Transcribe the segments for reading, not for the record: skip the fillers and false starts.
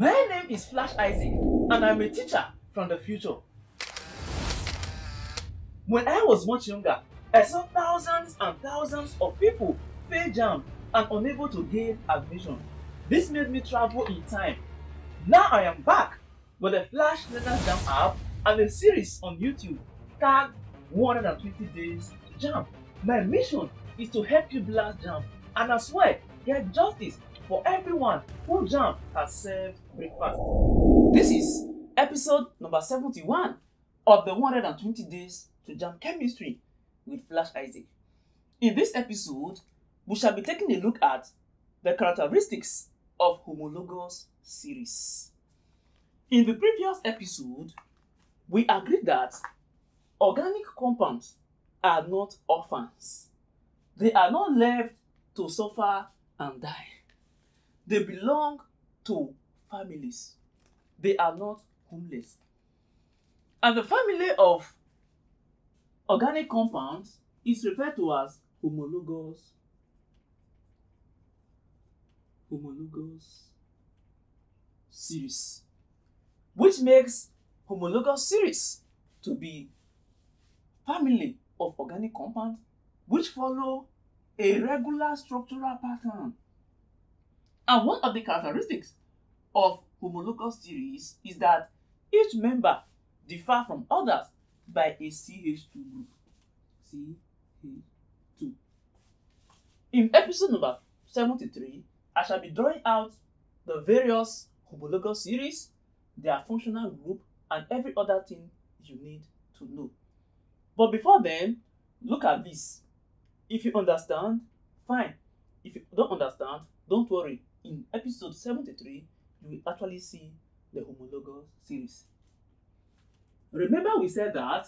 My name is Flash Isaac, and I'm a teacher from the future. When I was much younger, I saw thousands and thousands of people fail JAMB and unable to gain admission. This made me travel in time. Now I am back with the Flash Nenas JAMB app and a series on YouTube tagged 120 Days to JAMB. My mission is to help you blast JAMB and as well get justice for everyone who JAMB has served breakfast. This is episode number 71 of the 120 Days to JAMB Chemistry with Flash Isaac. In this episode, we shall be taking a look at the characteristics of homologous series. In the previous episode, we agreed that organic compounds are not orphans. They are not left to suffer and die. They belong to families. They are not homeless. And the family of organic compounds is referred to as homologous series, which makes homologous series to be family of organic compounds which follow a regular structural pattern. And one of the characteristics of homologous series is that each member differs from others by a CH2 group. CH2. In episode number 73, I shall be drawing out the various homologous series, their functional group, and every other thing you need to know. But before then, look at this. If you understand, fine. If you don't understand, don't worry. In episode 73, you will actually see the homologous series. Remember we said that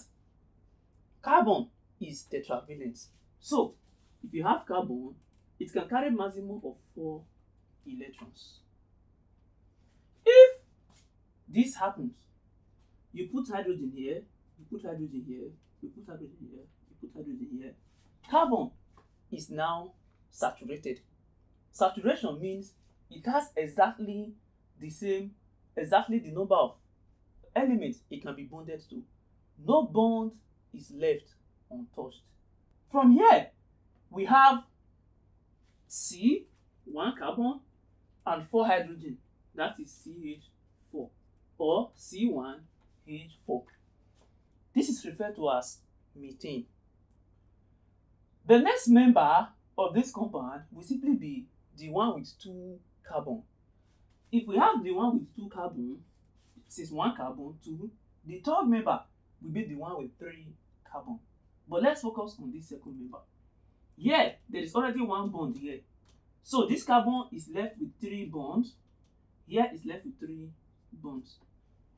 carbon is tetravalent. So, if you have carbon, it can carry a maximum of 4 electrons. If this happens, you put hydrogen here, you put hydrogen here, you put hydrogen here, you put hydrogen here. Carbon is now saturated. Saturation means it has exactly the number of elements it can be bonded to. No bond is left untouched. From here, we have C, 1 carbon, and 4 hydrogen. That is CH4 or C1H4. This is referred to as methane. The next member of this compound will simply be the one with 2 carbon. If we have the one with 2 carbon, since 1 carbon, 2, the third member will be the one with 3 carbon. But let's focus on this second member. Here, there is already 1 bond here. So this carbon is left with 3 bonds. Here is left with 3 bonds.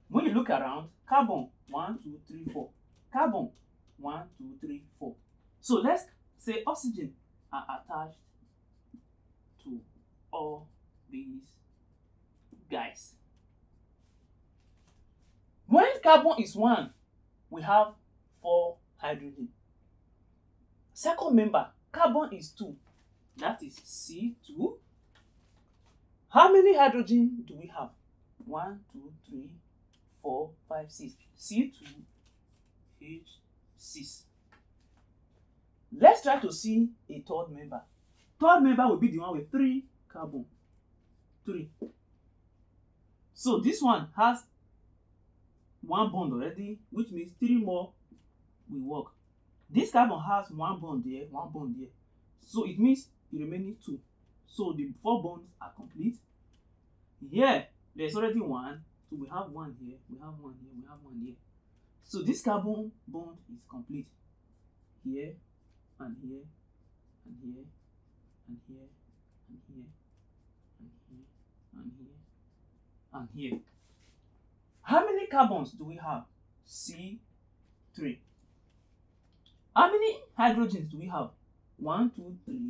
When you look around, carbon, 1, 2, 3, 4. Carbon, 1, 2, 3, 4. So let's say oxygen are attached to all these guys. When carbon is 1, we have 4 hydrogen. Second member, carbon is 2. That is C2. How many hydrogen do we have? 1, 2, 3, 4, 5, 6. C2, H6. Let's try to see a third member. Third member will be the one with 3 carbon. 3. So this one has 1 bond already, which means 3 more will work. This carbon has 1 bond there, 1 bond there. So it means the remaining 2. So the 4 bonds are complete. Here, there's already 1. So we have 1 here, we have 1 here, we have 1 here. So this carbon bond is complete. Here, and here, and here, and here, and here, and here, and here, and here. How many carbons do we have? C3. How many hydrogens do we have? 1, 2, 3,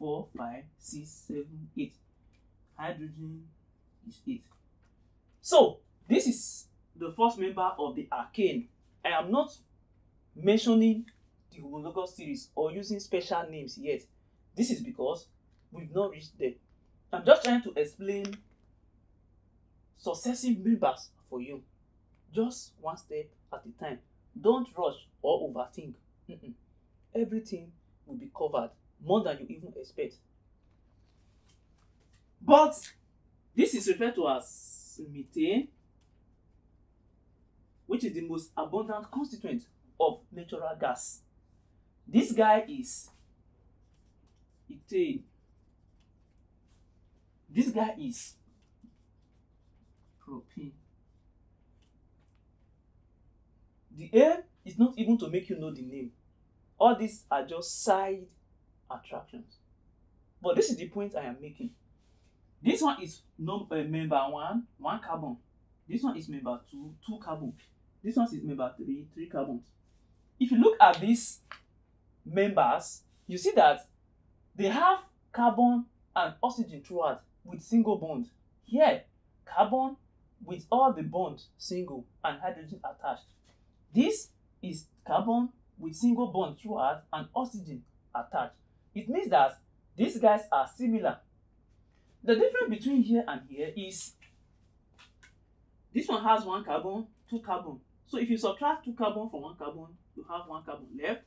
4, 5, 6, 7, 8. Hydrogen is 8. So, this is the first member of the alkane. I am not mentioning the homologous series or using special names yet. This is because we've not reached there. I'm just trying to explain successive members for you, just one step at a time. Don't rush or overthink. Everything will be covered, more than you even expect. But this is referred to as methane, which is the most abundant constituent of natural gas. This guy is ethane. This guy is propane. The aim is not even to make you know the name. All these are just side attractions. But this is the point I am making. This one is member 1, 1 carbon. This one is member 2, 2 carbon. This one is member 3, 3 carbons. If you look at these members, you see that they have carbon and oxygen throughout with single bond. Here, carbon with all the bonds single and hydrogen attached. This is carbon with single bond throughout and oxygen attached. It means that these guys are similar. The difference between here and here is this one has 1 carbon, 2 carbon. So if you subtract 2 carbon from 1 carbon, you have 1 carbon left.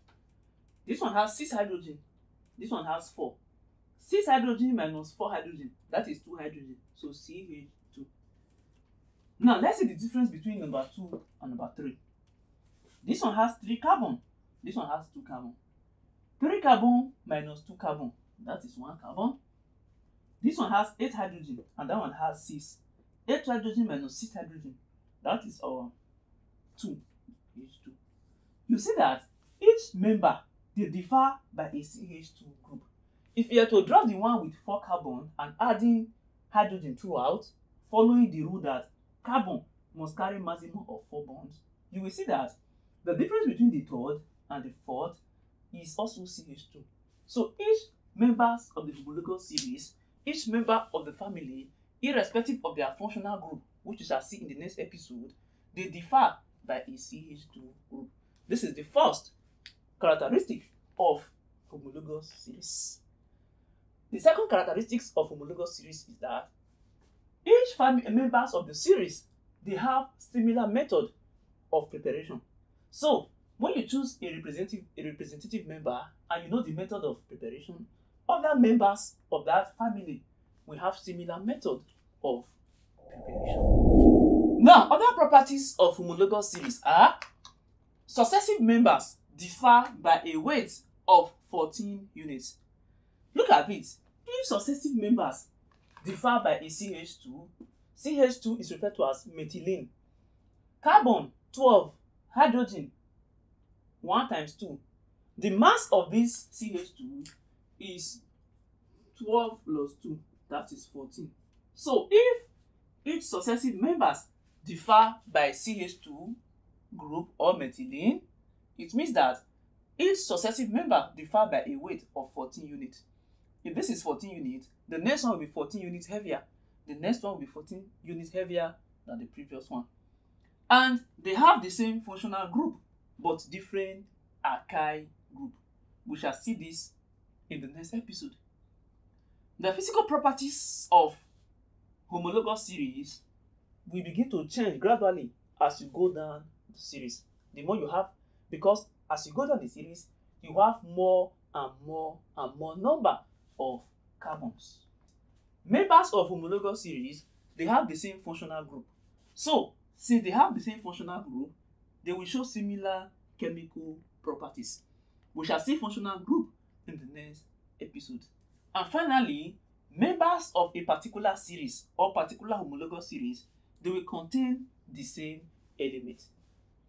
This one has 6 hydrogen. This one has 4. 6 hydrogen minus 4 hydrogen, that is 2 hydrogen. So CH2. Now let's see the difference between number 2 and number 3. This one has 3 carbon. This one has 2 carbon. 3 carbon minus 2 carbon, that is 1 carbon. This one has 8 hydrogen and that one has 6. 8 hydrogen minus 6 hydrogen, that is our 2, H2. You see that each member, they differ by a CH2 group. If you are to draw the one with 4 carbon and adding hydrogen throughout, following the rule that carbon must carry maximum of 4 bonds, you will see that the difference between the 3rd and the 4th is also CH2. So each member of the homologous series, each member of the family, irrespective of their functional group, which you shall see in the next episode, they differ by a CH2 group. This is the first characteristic of homologous series. The second characteristic of homologous series is that each family members of the series, they have similar method of preparation. So when you choose a representative member and you know the method of preparation, other members of that family will have similar method of preparation. Now, other properties of homologous series are successive members differ by a weight of 14 units. Look at it. If successive members differ by a CH2, CH2 is referred to as methylene. Carbon 12, hydrogen 1 times 2. The mass of this CH2 is 12 plus 2, that is 14. So if each successive members differ by CH2 group or methylene, it means that each successive member differ by a weight of 14 units. If this is 14 units, the next one will be 14 units heavier. The next one will be 14 units heavier than the previous one. And they have the same functional group, but different alkyl group. We shall see this in the next episode. The physical properties of homologous series will begin to change gradually as you go down the series. The more you have, because as you go down the series, you have more and more and more number of carbons. Members of homologous series, they have the same functional group. So, since they have the same functional group, they will show similar chemical properties. We shall see functional group in the next episode. And finally, members of a particular series or particular homologous series, they will contain the same element.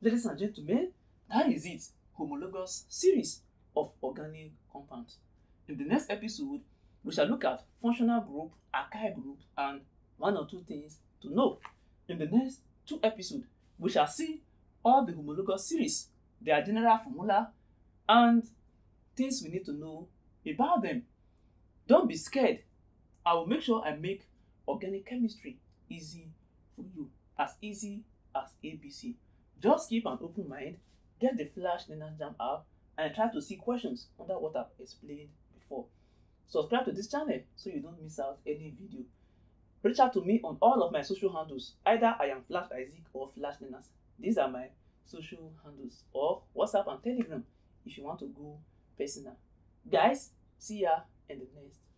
Ladies and gentlemen, that is it, homologous series of organic compounds. In the next episode, we shall look at functional group, alkyl group, and one or two things to know. In the next 2 episodes, we shall see all the homologous series, their general formula, and things we need to know about them. Don't be scared. I will make sure I make organic chemistry easy for you, as easy as ABC. Just keep an open mind, get the Flash Nenas JAMB app, and try to see questions under what I've explained before. Subscribe to this channel so you don't miss out any video. Reach out to me on all of my social handles. Either I am Flash Isaac or Flash Nenas. These are my social handles, or WhatsApp and Telegram if you want to go personal. Guys, see ya in the next